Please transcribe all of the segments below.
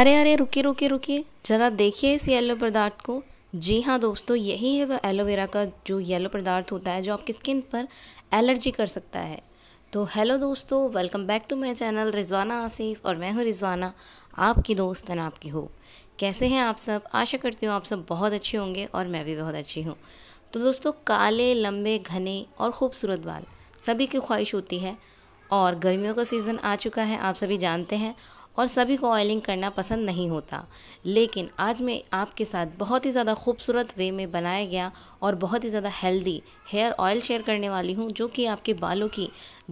अरे अरे रुकिए ज़रा देखिए इस येलो पदार्थ को। जी हाँ दोस्तों, यही है वह एलोवेरा का जो येलो पदार्थ होता है जो आपकी स्किन पर एलर्जी कर सकता है। तो हेलो दोस्तों, welcome back to my channel Rizwana Asif, और मैं हूँ रिजवाना, आपकी दोस्त एंड आपकी होप। कैसे हैं आप सब? आशा करती हूँ आप सब बहुत अच्छे होंगे और मैं भी बहुत अच्छी हूँ। तो दोस्तों, काले, लंबे, घने और ख़ूबसूरत बाल सभी की ख्वाहिश होती है, और गर्मियों का सीज़न आ चुका है, आप सभी जानते हैं, और सभी को ऑयलिंग करना पसंद नहीं होता। लेकिन आज मैं आपके साथ बहुत ही ज़्यादा खूबसूरत वे में बनाया गया और बहुत ही ज़्यादा हेल्दी हेयर ऑयल शेयर करने वाली हूँ, जो कि आपके बालों की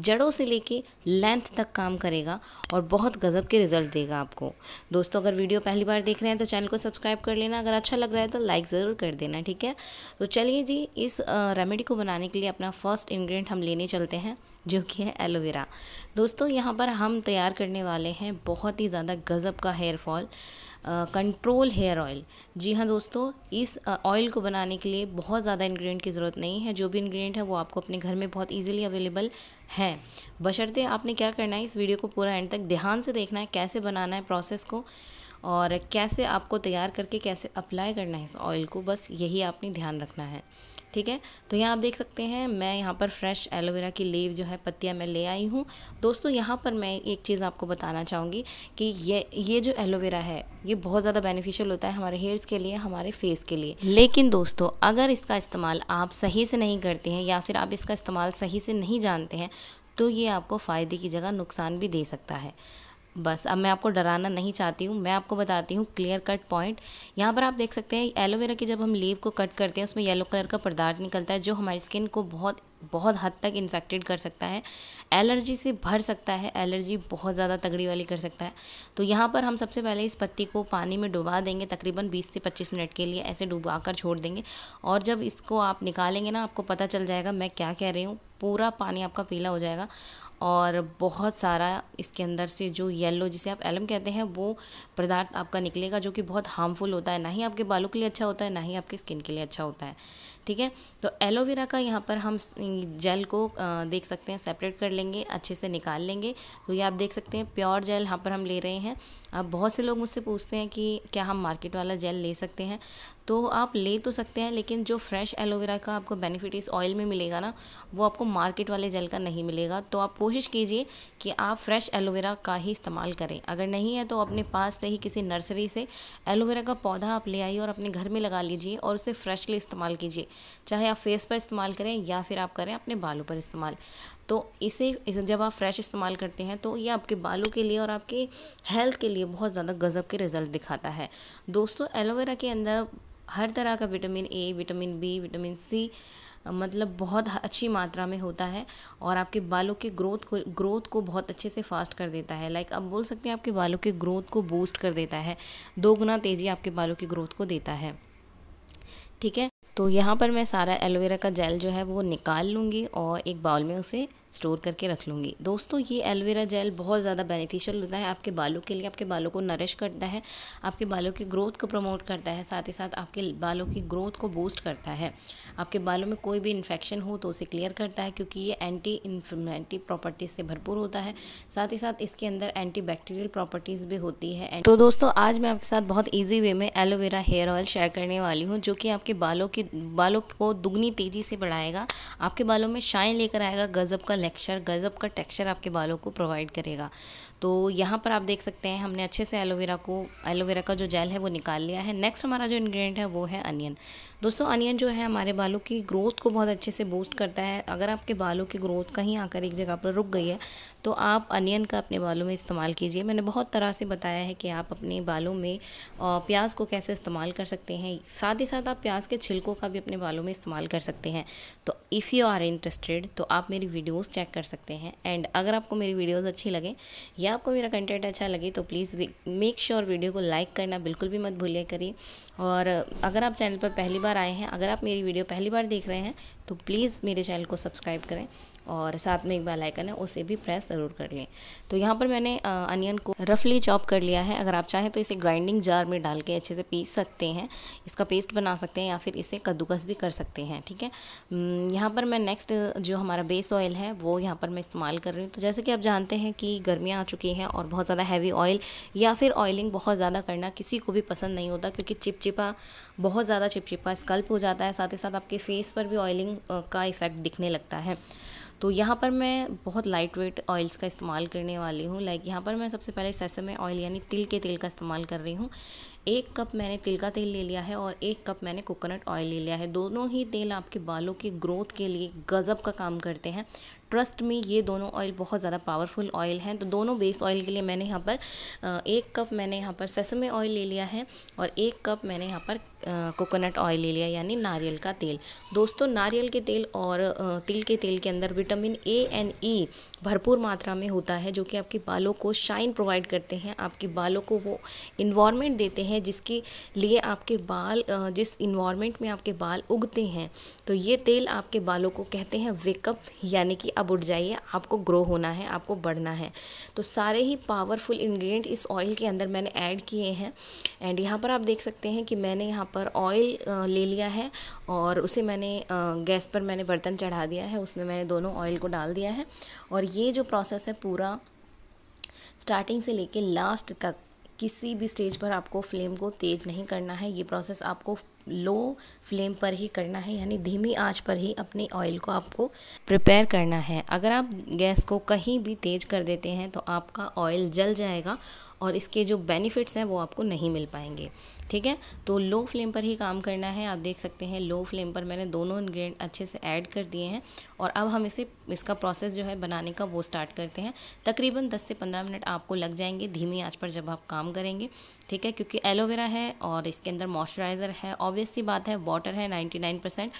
जड़ों से लेके लेंथ तक काम करेगा और बहुत गजब के रिज़ल्ट देगा आपको। दोस्तों, अगर वीडियो पहली बार देख रहे हैं तो चैनल को सब्सक्राइब कर लेना, अगर अच्छा लग रहा है तो लाइक ज़रूर कर देना, ठीक है। तो चलिए जी, इस रेमेडी को बनाने के लिए अपना फर्स्ट इंग्रेडिएंट हम लेने चलते हैं, जो कि है एलोवेरा। दोस्तों, यहाँ पर हम तैयार करने वाले हैं बहुत ही ज़्यादा गजब का hair fall control hair oil. जी हाँ दोस्तों, इस ऑयल को बनाने के लिए बहुत ज़्यादा इंग्रेडिएंट की ज़रूरत नहीं है। जो भी इंग्रेडिएंट है वो आपको अपने घर में बहुत इजीली अवेलेबल है, बशर्ते आपने क्या करना है, इस वीडियो को पूरा एंड तक ध्यान से देखना है, कैसे बनाना है प्रोसेस को और कैसे आपको तैयार करके कैसे अप्लाई करना है इस ऑयल को, बस यही आपने ध्यान रखना है, ठीक है। तो यहाँ आप देख सकते हैं, मैं यहाँ पर फ्रेश एलोवेरा की लीव जो है पत्तियाँ मैं ले आई हूँ। दोस्तों, यहाँ पर मैं एक चीज़ आपको बताना चाहूँगी कि ये जो एलोवेरा है ये बहुत ज़्यादा बेनिफिशियल होता है हमारे हेयर्स के लिए, हमारे फेस के लिए। लेकिन दोस्तों, अगर इसका इस्तेमाल आप सही से नहीं करते हैं या फिर आप इसका इस्तेमाल सही से नहीं जानते हैं तो ये आपको फ़ायदे की जगह नुकसान भी दे सकता है। बस, अब मैं आपको डराना नहीं चाहती हूँ, मैं आपको बताती हूँ क्लियर कट पॉइंट। यहाँ पर आप देख सकते हैं, एलोवेरा की जब हम लीव को कट करते हैं उसमें येलो कलर का पदार्थ निकलता है, जो हमारी स्किन को बहुत बहुत हद तक इन्फेक्टेड कर सकता है, एलर्जी से भर सकता है, एलर्जी बहुत ज़्यादा तगड़ी वाली कर सकता है। तो यहाँ पर हम सबसे पहले इस पत्ती को पानी में डुबा देंगे, तकरीबन 20 से 25 मिनट के लिए ऐसे डुबा कर छोड़ देंगे, और जब इसको आप निकालेंगे ना, आपको पता चल जाएगा मैं क्या कह रही हूँ, पूरा पानी आपका पीला हो जाएगा और बहुत सारा इसके अंदर से जो येलो, जिसे आप एलम कहते हैं, वो पदार्थ आपका निकलेगा, जो कि बहुत हार्मफुल होता है, ना ही आपके बालों के लिए अच्छा होता है, ना ही आपकी स्किन के लिए अच्छा होता है, ठीक है। तो एलोवेरा का यहाँ पर हम जेल को देख सकते हैं सेपरेट कर लेंगे, अच्छे से निकाल लेंगे। तो ये आप देख सकते हैं प्योर जेल यहाँ पर हम ले रहे हैं। अब बहुत से लोग मुझसे पूछते हैं कि क्या हम मार्केट वाला जेल ले सकते हैं, तो आप ले तो सकते हैं, लेकिन जो फ्रेश एलोवेरा का आपको बेनिफिट इस ऑयल में मिलेगा ना, वो आपको मार्केट वाले जेल का नहीं मिलेगा। तो आप कोशिश कीजिए कि आप फ्रेश एलोवेरा का ही इस्तेमाल करें, अगर नहीं है तो अपने पास से ही किसी नर्सरी से एलोवेरा का पौधा आप ले आइए और अपने घर में लगा लीजिए और उसे फ्रेशली इस्तेमाल कीजिए, चाहे आप फेस पर इस्तेमाल करें या फिर आप करें अपने बालों पर इस्तेमाल। तो इसे जब आप फ्रेश इस्तेमाल करते हैं तो ये आपके बालों के लिए और आपके हेल्थ के लिए बहुत ज़्यादा गजब के रिज़ल्ट दिखाता है। दोस्तों, एलोवेरा के अंदर हर तरह का vitamin A, vitamin B, vitamin C, मतलब बहुत अच्छी मात्रा में होता है, और आपके बालों के ग्रोथ को बहुत अच्छे से फास्ट कर देता है। लाइक आप बोल सकते हैं आपके बालों के ग्रोथ को बूस्ट कर देता है, 2 गुना तेज़ी आपके बालों की ग्रोथ को देता है, ठीक है। तो यहाँ पर मैं सारा एलोवेरा का जेल जो है वो निकाल लूँगी और एक बाउल में उसे स्टोर करके रख लूँगी। दोस्तों, ये एलोवेरा जेल बहुत ज़्यादा बेनिफिशियल होता है आपके बालों के लिए, आपके बालों को नरिश करता है, आपके बालों की ग्रोथ को प्रमोट करता है, साथ ही साथ आपके बालों की ग्रोथ को बूस्ट करता है। आपके बालों में कोई भी इन्फेक्शन हो तो उसे क्लियर करता है, क्योंकि ये एंटी इन्फ्लेमेटरी प्रॉपर्टीज़ से भरपूर होता है, साथ ही साथ इसके अंदर एंटी बैक्टीरियल प्रॉपर्टीज़ भी होती है। तो दोस्तों, आज मैं आपके साथ बहुत ईजी वे में एलोवेरा हेयर ऑयल शेयर करने वाली हूँ, जो कि आपके बालों को दुगनी तेज़ी से बढ़ाएगा, आपके बालों में शाइन लेकर आएगा, गजब का लेक्चर, गजब का टेक्सचर आपके बालों को प्रोवाइड करेगा। तो यहाँ पर आप देख सकते हैं हमने अच्छे से एलोवेरा का जो जेल है वो निकाल लिया है। नेक्स्ट हमारा जो इंग्रेडिएंट है वो है अनियन। दोस्तों, अनियन जो है हमारे बालों की ग्रोथ को बहुत अच्छे से बूस्ट करता है। अगर आपके बालों की ग्रोथ कहीं आकर एक जगह पर रुक गई है तो आप अनियन का अपने बालों में इस्तेमाल कीजिए। मैंने बहुत तरह से बताया है कि आप अपने बालों में प्याज को कैसे इस्तेमाल कर सकते हैं, साथ ही साथ आप प्याज के छिलकों का भी अपने बालों में इस्तेमाल कर सकते हैं। तो इफ़ यू आर इंटरेस्टेड तो आप मेरी वीडियोस चेक कर सकते हैं, एंड अगर आपको मेरी वीडियोस अच्छी लगे या आपको मेरा कंटेंट अच्छा लगे तो प्लीज़ मेक श्योर वीडियो को लाइक करना बिल्कुल भी मत भूलिए करिए। और अगर आप चैनल पर पहली बार आए हैं, अगर आप मेरी वीडियो पहली बार देख रहे हैं तो प्लीज़ मेरे चैनल को सब्सक्राइब करें और साथ में एक बेल आइकन है उसे भी प्रेस ज़रूर कर लें। तो यहाँ पर मैंने अनियन को रफली चॉप कर लिया है। अगर आप चाहें तो इसे ग्राइंडिंग जार में डाल के अच्छे से पीस सकते हैं, इसका पेस्ट बना सकते हैं या फिर इसे कद्दूकस भी कर सकते हैं। ठीक है, यहाँ पर मैं नेक्स्ट जो हमारा बेस ऑयल है वो यहाँ पर मैं इस्तेमाल कर रही हूँ। तो जैसे कि आप जानते हैं कि गर्मियाँ आ चुकी हैं और बहुत ज़्यादा हैवी ऑयल या फिर ऑयलिंग बहुत ज़्यादा करना किसी को भी पसंद नहीं होता, क्योंकि चिपचिपा, बहुत ज़्यादा चिपचिपा स्कल्प हो जाता है, साथ ही साथ आपके फेस पर भी ऑयलिंग का इफ़ेक्ट दिखने लगता है। तो यहाँ पर मैं बहुत लाइट वेट ऑयल्स का इस्तेमाल करने वाली हूँ। लाइक यहाँ पर मैं सबसे पहले सेसमे ऑयल यानी तिल के तेल का इस्तेमाल कर रही हूँ। 1 कप मैंने तिल का तेल ले लिया है और 1 कप मैंने कोकोनट ऑयल ले लिया है। दोनों ही तेल आपके बालों की ग्रोथ के लिए गजब का काम करते हैं। ट्रस्ट में ये दोनों ऑयल बहुत ज़्यादा पावरफुल ऑयल हैं। तो दोनों बेस ऑयल के लिए मैंने यहाँ पर 1 कप मैंने यहाँ पर सेसमे ऑयल ले लिया है और 1 कप मैंने यहाँ पर कोकोनट ऑयल ले लिया यानी नारियल का तेल। दोस्तों, नारियल के तेल और तिल के तेल के अंदर विटामिन ए एंड ई भरपूर मात्रा में होता है, जो कि आपके बालों को शाइन प्रोवाइड करते हैं, आपके बालों को वो इन्वायरमेंट देते हैं जिसके लिए आपके बाल, जिस इन्वायरमेंट में आपके बाल उगते हैं। तो ये तेल आपके बालों को कहते हैं वेकअप, यानी कि अब उठ जाइए, आपको ग्रो होना है, आपको बढ़ना है। तो सारे ही पावरफुल इंग्रेडिएंट इस ऑयल के अंदर मैंने ऐड किए हैं। एंड यहाँ पर आप देख सकते हैं कि मैंने यहाँ पर ऑयल ले लिया है और उसे मैंने गैस पर मैंने बर्तन चढ़ा दिया है, उसमें मैंने दोनों ऑयल को डाल दिया है। और ये जो प्रोसेस है पूरा स्टार्टिंग से लेके लास्ट तक किसी भी स्टेज पर आपको फ्लेम को तेज़ नहीं करना है, ये प्रोसेस आपको लो फ्लेम पर ही करना है, यानी धीमी आंच पर ही अपने ऑयल को आपको प्रिपेयर करना है। अगर आप गैस को कहीं भी तेज़ कर देते हैं तो आपका ऑयल जल जाएगा और इसके जो बेनिफिट्स हैं वो आपको नहीं मिल पाएंगे। ठीक है, तो लो फ्लेम पर ही काम करना है। आप देख सकते हैं लो फ्लेम पर मैंने दोनों इंग्रेडिएंट अच्छे से ऐड कर दिए हैं और अब हम इसे, इसका प्रोसेस जो है बनाने का, वो स्टार्ट करते हैं। तकरीबन 10 से 15 मिनट आपको लग जाएंगे धीमी आंच पर जब आप काम करेंगे। ठीक है, क्योंकि एलोवेरा है और इसके अंदर मॉइस्चराइज़र है, ऑब्वियस सी बात है, वाटर है 99%।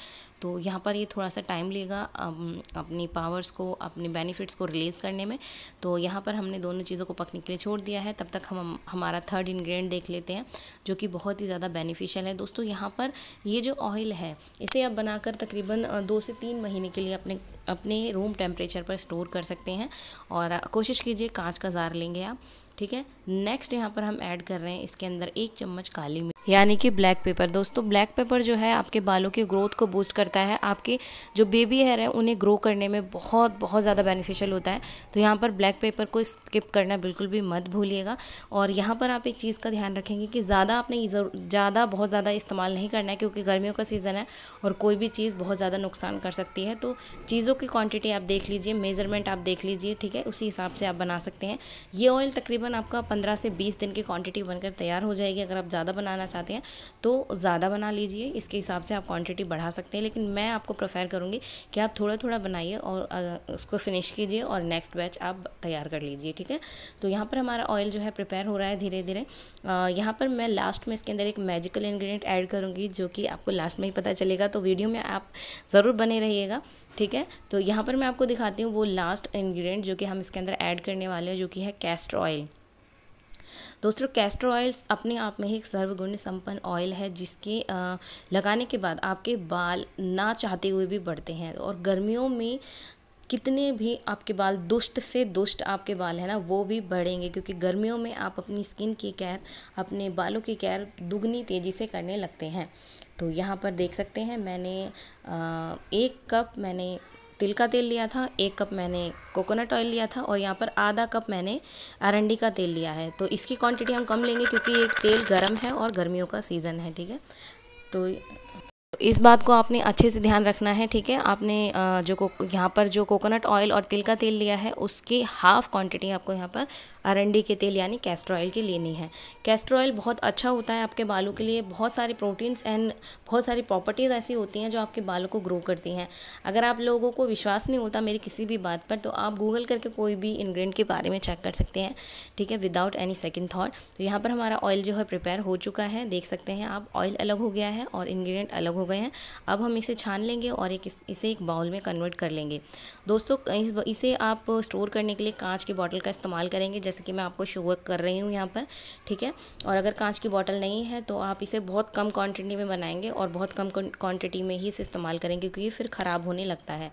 तो यहाँ पर ये थोड़ा सा टाइम लेगा अपनी पावर्स को, अपने बेनिफिट्स को रिलीज़ करने में। तो यहाँ पर हमने दोनों चीज़ों को पकने के लिए छोड़ दिया है। तब तक हम हमारा थर्ड इंग्रेडिएंट देख लेते हैं, जो कि बहुत ही ज़्यादा बेनिफिशियल है। दोस्तों, यहाँ पर ये जो ऑयल है इसे आप बनाकर तकरीबन 2 से 3 महीने के लिए अपने रूम टेम्परेचर पर स्टोर कर सकते हैं और कोशिश कीजिए कांच का जार लेंगे आप। ठीक है, नेक्स्ट यहाँ पर हम ऐड कर रहे हैं इसके अंदर 1 चम्मच काली मिर्च यानी कि ब्लैक पेपर। दोस्तों, ब्लैक पेपर जो है आपके बालों की ग्रोथ को बूस्ट करता है, आपके जो बेबी हेयर है उन्हें ग्रो करने में बहुत ज़्यादा बेनिफिशियल होता है। तो यहाँ पर ब्लैक पेपर को स्किप करना बिल्कुल भी मत भूलिएगा। और यहाँ पर आप एक चीज़ का ध्यान रखेंगे कि बहुत ज़्यादा इस्तेमाल नहीं करना है, क्योंकि गर्मियों का सीज़न है और कोई भी चीज़ बहुत ज़्यादा नुकसान कर सकती है। तो चीज़ों की क्वान्टिटी आप देख लीजिए, मेजरमेंट आप देख लीजिए। ठीक है, उसी हिसाब से आप बना सकते हैं। ये ऑयल तकरीबन आपका 15 से 20 दिन की क्वांटिटी बनकर तैयार हो जाएगी। अगर आप ज़्यादा बनाना चाहते हैं तो ज़्यादा बना लीजिए, इसके हिसाब से आप क्वांटिटी बढ़ा सकते हैं। लेकिन मैं आपको प्रेफर करूँगी कि आप थोड़ा थोड़ा बनाइए और उसको फिनिश कीजिए और नेक्स्ट बैच आप तैयार कर लीजिए। ठीक है, तो यहाँ पर हमारा ऑयल जो है प्रिपेयर हो रहा है धीरे धीरे। यहाँ पर मैं लास्ट में इसके अंदर एक मैजिकल इंग्रेडिएंट ऐड करूँगी, जो कि आपको लास्ट में ही पता चलेगा। तो वीडियो में आप ज़रूर बने रहिएगा। ठीक है, तो यहाँ पर मैं आपको दिखाती हूँ वो लास्ट इंग्रेडिएंट जो कि हम इसके अंदर ऐड करने वाले हैं, जो कि है कैस्टर ऑयल। दोस्तों, कैस्टर ऑयल अपने आप में ही एक सर्वगुण संपन्न ऑयल है, जिसके लगाने के बाद आपके बाल ना चाहते हुए भी बढ़ते हैं। और गर्मियों में कितने भी आपके बाल, दुष्ट से दुष्ट आपके बाल है ना, वो भी बढ़ेंगे, क्योंकि गर्मियों में आप अपनी स्किन की केयर, अपने बालों की केयर दुगनी तेज़ी से करने लगते हैं। तो यहाँ पर देख सकते हैं मैंने 1 कप मैंने तिल का तेल लिया था, 1 कप मैंने कोकोनट ऑयल लिया था और यहाँ पर आधा कप मैंने अरंडी का तेल लिया है। तो इसकी क्वांटिटी हम कम लेंगे, क्योंकि ये तेल गर्म है और गर्मियों का सीज़न है। ठीक है, तो इस बात को आपने अच्छे से ध्यान रखना है। ठीक है, आपने यहाँ पर जो कोकोनट ऑयल और तिल का तेल लिया है उसकी हाफ़ क्वांटिटी आपको यहाँ पर अरंडी के तेल यानी कैस्टर ऑयल की लेनी है। कैस्टर ऑयल बहुत अच्छा होता है आपके बालों के लिए, बहुत सारे प्रोटीन्स एंड बहुत सारी प्रॉपर्टीज़ ऐसी होती हैं जो आपके बालों को ग्रो करती हैं। अगर आप लोगों को विश्वास नहीं होता मेरी किसी भी बात पर, तो आप गूगल करके कोई भी इंग्रेडिएंट के बारे में चेक कर सकते हैं। ठीक है, विदाउट एनी सेकंड थॉट। तो यहाँ पर हमारा ऑयल जो है प्रिपेयर हो चुका है, देख सकते हैं आप, ऑयल अलग हो गया है और इंग्रेडिएंट अलग हो गए हैं। अब हम इसे छान लेंगे और इसे एक बाउल में कन्वर्ट कर लेंगे। दोस्तों, इसे आप स्टोर करने के लिए कांच की बॉटल का इस्तेमाल करेंगे। जैसे कि मैं आपको शो कर रही हूँ यहाँ पर, ठीक है। और अगर कांच की बॉटल नहीं है तो आप इसे बहुत कम क्वांटिटी में बनाएंगे और बहुत कम क्वांटिटी में ही इसे इस्तेमाल करेंगे, क्योंकि फिर ख़राब होने लगता है।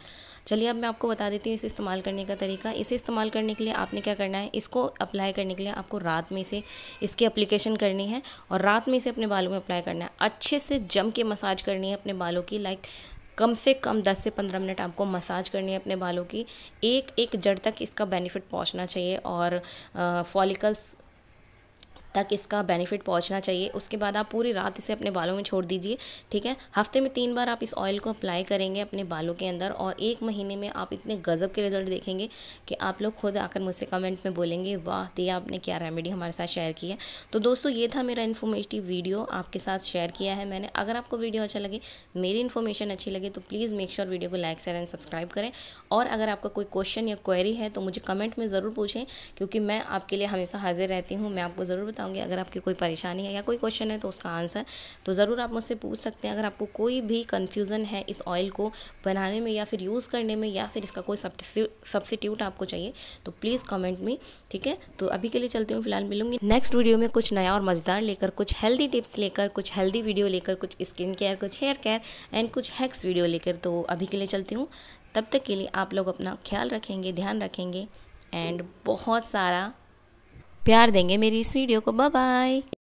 चलिए अब मैं आपको बता देती हूँ इसे इस्तेमाल करने का तरीका। इसे इस्तेमाल करने के लिए आपने क्या करना है, इसको अप्लाई करने के लिए आपको रात में इसे इसकी एप्लीकेशन करनी है और रात में इसे अपने बालों में अप्लाई करना है। अच्छे से जम के मसाज करनी है अपने बालों की, लाइक कम से कम 10 से 15 मिनट आपको मसाज करनी है अपने बालों की। एक एक जड़ तक इसका बेनिफिट पहुंचना चाहिए और फॉलिकल्स तक इसका बेनिफिट पहुंचना चाहिए। उसके बाद आप पूरी रात इसे अपने बालों में छोड़ दीजिए, ठीक है। हफ्ते में 3 बार आप इस ऑयल को अप्लाई करेंगे अपने बालों के अंदर और 1 महीने में आप इतने गजब के रिजल्ट देखेंगे कि आप लोग खुद आकर मुझसे कमेंट में बोलेंगे, वाह दिया आपने क्या रेमेडी हमारे साथ शेयर की है। तो दोस्तों ये था मेरा इन्फॉर्मेटिव वीडियो, आपके साथ शेयर किया है मैंने। अगर आपको वीडियो अच्छा लगे, मेरी इन्फॉर्मेशन अच्छी लगे तो प्लीज़ मेक श्योर वीडियो को लाइक शेयर एंड सब्सक्राइब करें। और अगर आपका कोई क्वेश्चन या क्वेरी है तो मुझे कमेंट में ज़रूर पूछें, क्योंकि मैं आपके लिए हमेशा हाजिर रहती हूँ। मैं आपको ज़रूर अगर आपकी कोई परेशानी है या कोई क्वेश्चन है तो उसका आंसर तो ज़रूर आप मुझसे पूछ सकते हैं। अगर आपको कोई भी कंफ्यूजन है इस ऑयल को बनाने में या फिर यूज़ करने में या फिर इसका कोई सब्स्टिट्यूट आपको चाहिए तो प्लीज़ कमेंट में, ठीक है। तो अभी के लिए चलती हूँ, फिलहाल मिलूंगी नेक्स्ट वीडियो में कुछ नया और मज़ेदार लेकर, कुछ हेल्दी टिप्स लेकर, कुछ हेल्दी वीडियो लेकर, कुछ स्किन केयर, कुछ हेयर केयर एंड कुछ हैक्स वीडियो लेकर। तो अभी के लिए चलती हूँ, तब तक के लिए आप लोग अपना ख्याल रखेंगे, ध्यान रखेंगे एंड बहुत सारा प्यार देंगे मेरी इस वीडियो को। Bye bye.